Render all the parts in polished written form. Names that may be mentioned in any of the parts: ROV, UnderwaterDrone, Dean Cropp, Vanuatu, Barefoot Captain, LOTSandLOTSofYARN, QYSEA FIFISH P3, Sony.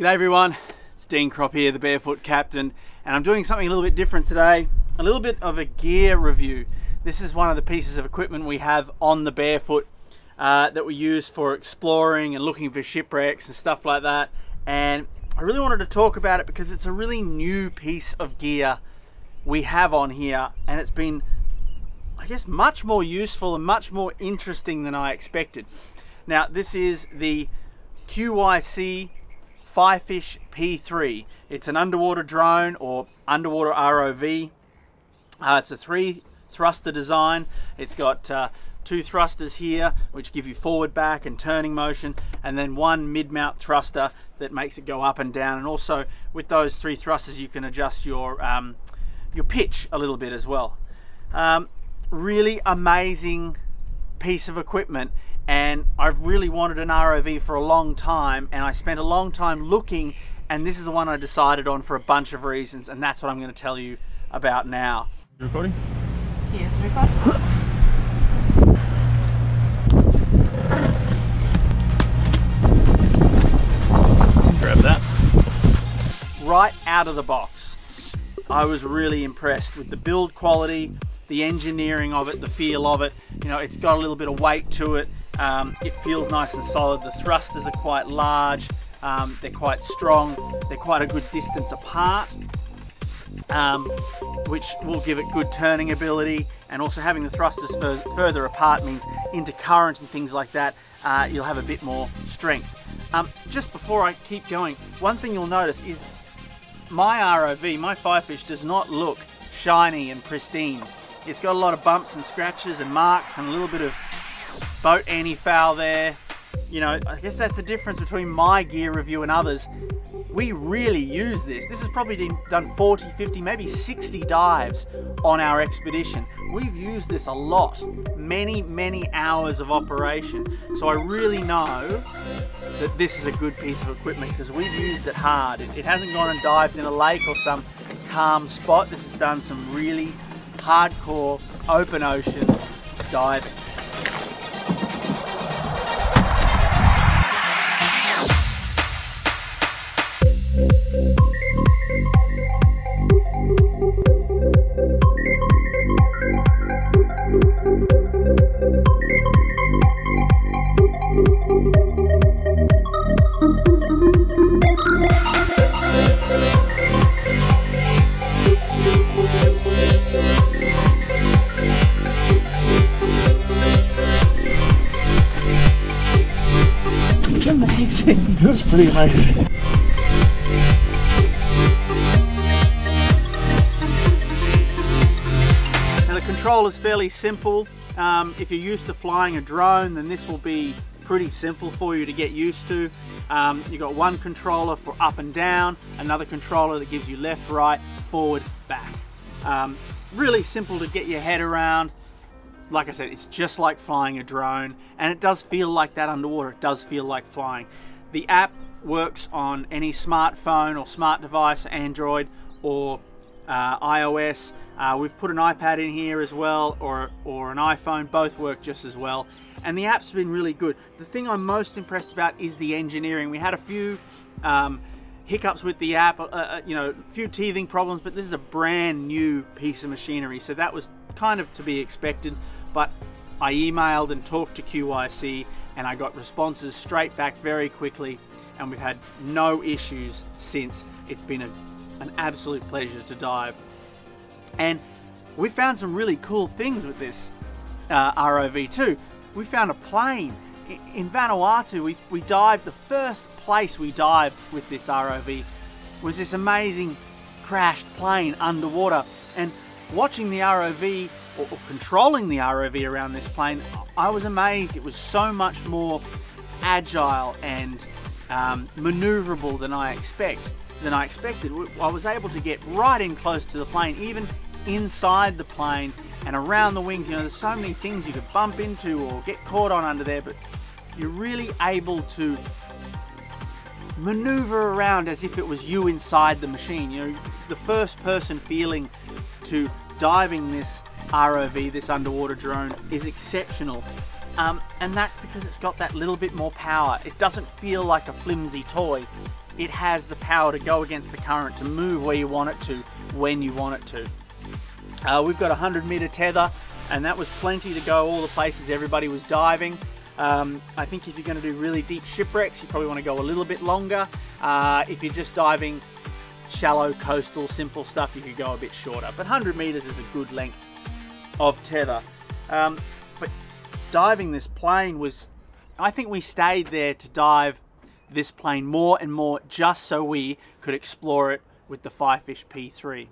G'day everyone, it's Dean Cropp here, the Barefoot Captain, and I'm doing something a little bit different today, a little bit of a gear review. This is one of the pieces of equipment we have on the Barefoot that we use for exploring and looking for shipwrecks and stuff like that, and I really wanted to talk about it because it's a really new piece of gear we have on here, and it's been, I guess, much more useful and much more interesting than I expected. Now, this is the QYSEA FIFISH P3. It's an underwater drone or underwater ROV. It's a 3-thruster design. It's got 2 thrusters here, which give you forward, back and turning motion, and then 1 mid-mount thruster that makes it go up and down. And also with those 3 thrusters, you can adjust your pitch a little bit as well. Really amazing piece of equipment. And I've really wanted an ROV for a long time, and I spent a long time looking, and this is the one I decided on for a bunch of reasons, and that's what I'm going to tell you about now. You recording? Yes, recording. Grab that. Right out of the box, I was really impressed with the build quality, the engineering of it, the feel of it. You know, it's got a little bit of weight to it. It feels nice and solid. The thrusters are quite large, they're quite strong, they're quite a good distance apart, which will give it good turning ability. And also having the thrusters further apart means into current and things like that, you'll have a bit more strength. Just before I keep going, one thing you'll notice is my ROV, my FIFISH, does not look shiny and pristine. It's got a lot of bumps and scratches and marks and a little bit of boat anti-foul there. You know, I guess that's the difference between my gear review and others. We really use this. This has probably done 40, 50, maybe 60 dives on our expedition. We've used this a lot, many, many hours of operation. So I really know that this is a good piece of equipment because we've used it hard. It hasn't gone and dived in a lake or some calm spot. This has done some really hardcore open ocean diving. This is pretty amazing. Now the control is fairly simple. If you're used to flying a drone, then this will be pretty simple for you to get used to. You've got one controller for up and down, another controller that gives you left, right, forward, back. Really simple to get your head around. Like I said, it's just like flying a drone, and it does feel like that underwater. It does feel like flying. The app works on any smartphone or smart device, Android or iOS. We've put an iPad in here as well, or an iPhone. Both work just as well. And the app's been really good. The thing I'm most impressed about is the engineering. We had a few hiccups with the app, you know, a few teething problems, but this is a brand new piece of machinery. So that was kind of to be expected, but I emailed and talked to QYSEA and I got responses straight back very quickly, and we've had no issues since. It's been an absolute pleasure to dive. And we found some really cool things with this ROV too. We found a plane. In Vanuatu, we dived, the first place we dived with this ROV was this amazing crashed plane underwater. And watching the ROV or controlling the ROV around this plane, I was amazed. It was so much more agile and maneuverable than I expected. I was able to get right in close to the plane, even inside the plane and around the wings. You know, there's so many things you could bump into or get caught on under there, but you're really able to maneuver around as if it was you inside the machine. You know, the first person feeling to diving this ROV, this underwater drone, is exceptional, and that's because it's got that little bit more power. It doesn't feel like a flimsy toy. it has the power to go against the current, to move where you want it to, when you want it to. We've got a 100-meter tether, and that was plenty to go all the places everybody was diving. I think if you're going to do really deep shipwrecks, you probably want to go a little bit longer. If you're just diving shallow, coastal, simple stuff, you could go a bit shorter. But 100 meters is a good length of tether. But diving this plane was, I think we stayed there to dive this plane more and more just so we could explore it with the FIFISH P3.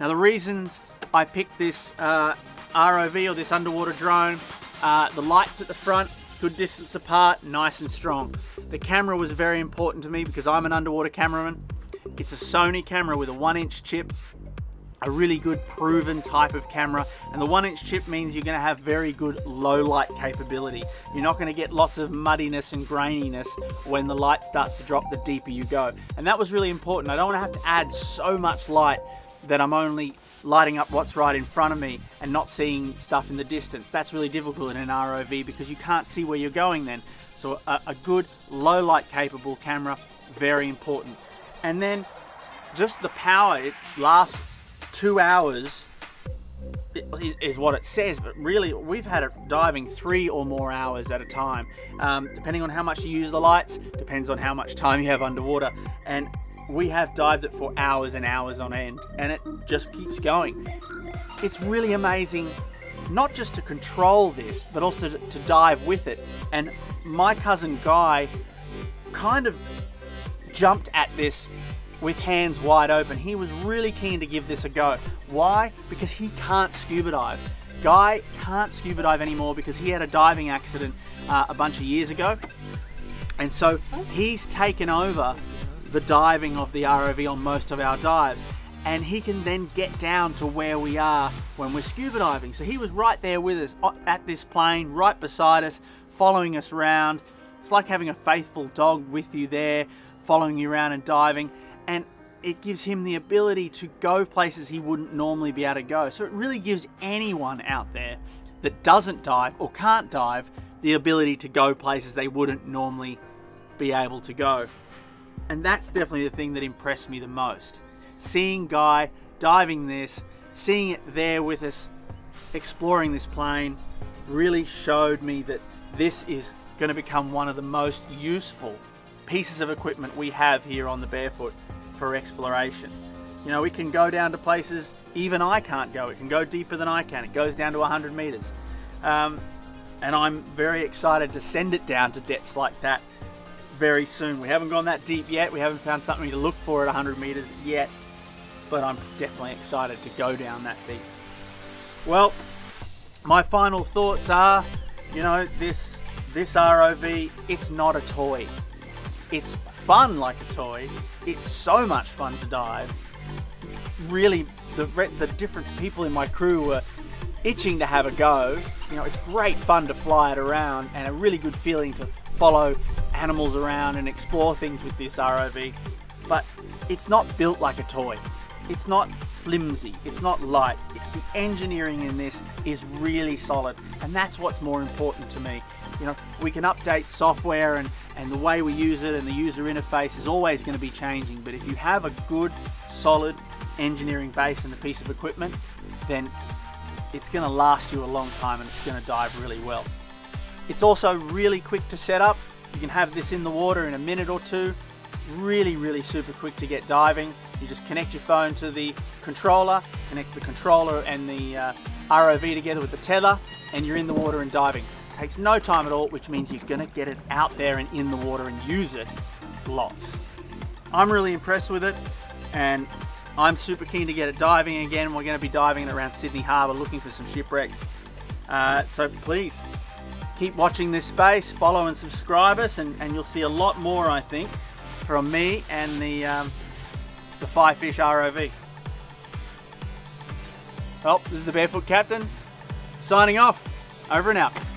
Now the reasons I picked this ROV, or this underwater drone, the lights at the front, good distance apart, nice and strong. The camera was very important to me because I'm an underwater cameraman. It's a Sony camera with a 1-inch chip, a really good proven type of camera. And the 1-inch chip means you're gonna have very good low light capability. You're not gonna get lots of muddiness and graininess when the light starts to drop the deeper you go. And that was really important. I don't wanna have to add so much light that I'm only lighting up what's right in front of me and not seeing stuff in the distance. That's really difficult in an ROV because you can't see where you're going then. So a good low light capable camera, very important. And then just the power, it lasts 2 hours is what it says, but really we've had it diving 3 or more hours at a time. Depending on how much you use the lights, depends on how much time you have underwater. And we have dived it for hours and hours on end, and it just keeps going. It's really amazing, not just to control this, but also to dive with it. And my cousin Guy kind of jumped at this with hands wide open. He was really keen to give this a go. Why? Because he can't scuba dive. Guy can't scuba dive anymore because he had a diving accident a bunch of years ago. And so he's taken over the diving of the ROV on most of our dives, and he can then get down to where we are when we're scuba diving. So he was right there with us at this plane, right beside us, following us around. It's like having a faithful dog with you there, following you around and diving, and it gives him the ability to go places he wouldn't normally be able to go. So it really gives anyone out there that doesn't dive or can't dive the ability to go places they wouldn't normally be able to go. And that's definitely the thing that impressed me the most. Seeing Guy diving this, seeing it there with us, exploring this plane, really showed me that this is going to become one of the most useful pieces of equipment we have here on the Barefoot for exploration. You know, we can go down to places even I can't go. It can go deeper than I can. It goes down to 100 meters. And I'm very excited to send it down to depths like that very soon. We haven't gone that deep yet. We haven't found something to look for at 100 meters yet, but I'm definitely excited to go down that deep. Well, my final thoughts are, you know, this ROV, it's not a toy. It's fun like a toy. It's so much fun to dive. Really, the different people in my crew were itching to have a go. You know, it's great fun to fly it around, and a really good feeling to follow animals around and explore things with this ROV, but it's not built like a toy. It's not flimsy, it's not light. The engineering in this is really solid, and that's what's more important to me. You know, we can update software and the way we use it and the user interface is always going to be changing, but if you have a good, solid engineering base in the piece of equipment, then it's going to last you a long time and it's going to dive really well. It's also really quick to set up. You can have this in the water in a minute or two. Really, really super quick to get diving. You just connect your phone to the controller, connect the controller and the ROV together with the tether, and you're in the water and diving. It takes no time at all, which means you're gonna get it out there and in the water and use it lots. I'm really impressed with it, and I'm super keen to get it diving again. We're gonna be diving around Sydney Harbour looking for some shipwrecks. So please, Keep watching this space, follow and subscribe us, and you'll see a lot more, I think, from me and the FIFISH ROV. Well, this is the Barefoot Captain, signing off. Over and out.